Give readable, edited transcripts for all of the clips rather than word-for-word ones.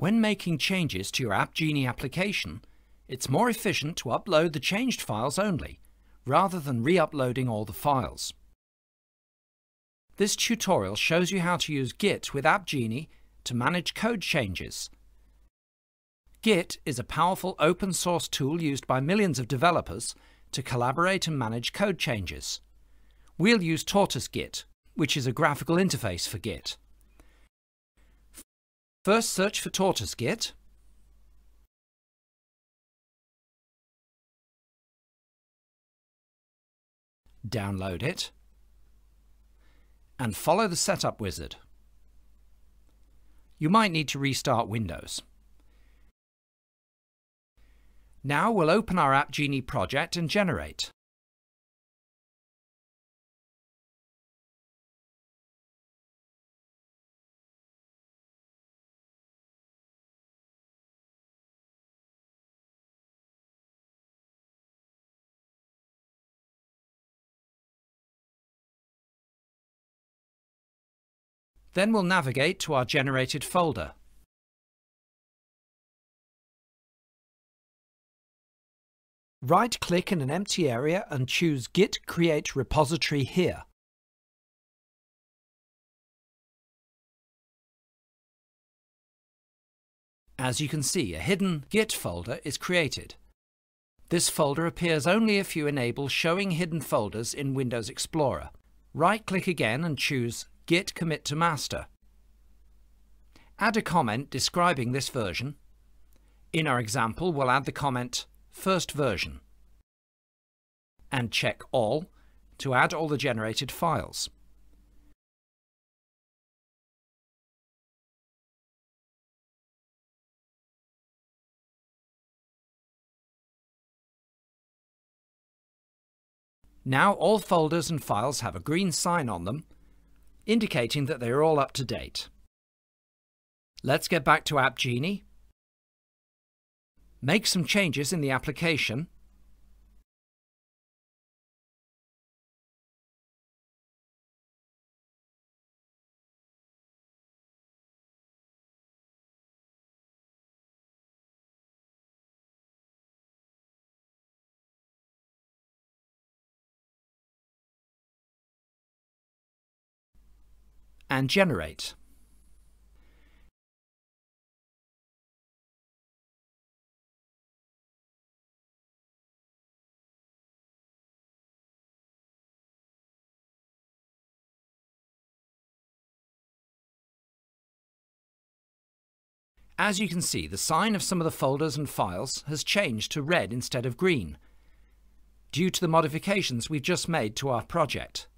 When making changes to your AppGini application, it's more efficient to upload the changed files only, rather than re-uploading all the files. This tutorial shows you how to use Git with AppGini to manage code changes. Git is a powerful open source tool used by millions of developers to collaborate and manage code changes. We'll use TortoiseGit, which is a graphical interface for Git. First, search for TortoiseGit. Download it and follow the setup wizard. You might need to restart Windows. Now we'll open our AppGini project and generate. Then we'll navigate to our generated folder. Right-click in an empty area and choose Git Create Repository here. As you can see, a hidden Git folder is created. This folder appears only if you enable showing hidden folders in Windows Explorer. Right-click again and choose Git Commit to Master. Add a comment describing this version. In our example, we'll add the comment First Version and check All to add all the generated files. Now all folders and files have a green sign on them, indicating that they are all up to date. Let's get back to AppGini, make some changes in the application, and generate. As you can see, the sign of some of the folders and files has changed to red instead of green, due to the modifications we've just made to our project.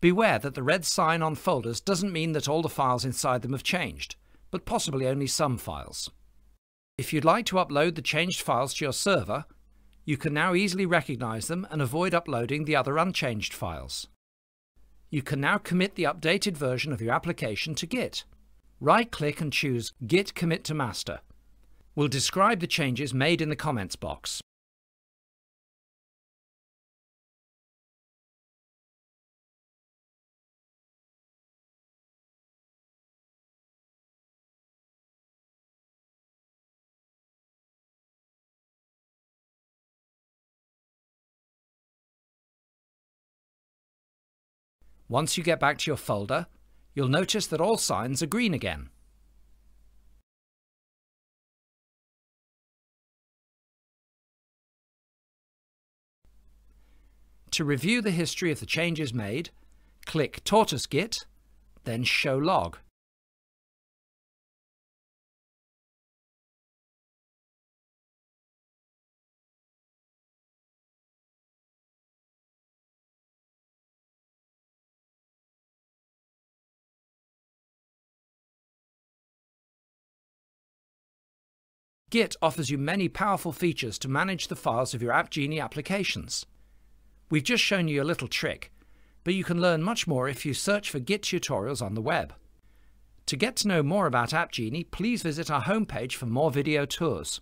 Beware that the red sign on folders doesn't mean that all the files inside them have changed, but possibly only some files. If you'd like to upload the changed files to your server, you can now easily recognize them and avoid uploading the other unchanged files. You can now commit the updated version of your application to Git. Right-click and choose Git Commit to Master. We'll describe the changes made in the comments box. Once you get back to your folder, you'll notice that all signs are green again. To review the history of the changes made, click TortoiseGit, then Show Log. Git offers you many powerful features to manage the files of your AppGini applications. We've just shown you a little trick, but you can learn much more if you search for Git tutorials on the web. To get to know more about AppGini, please visit our homepage for more video tours.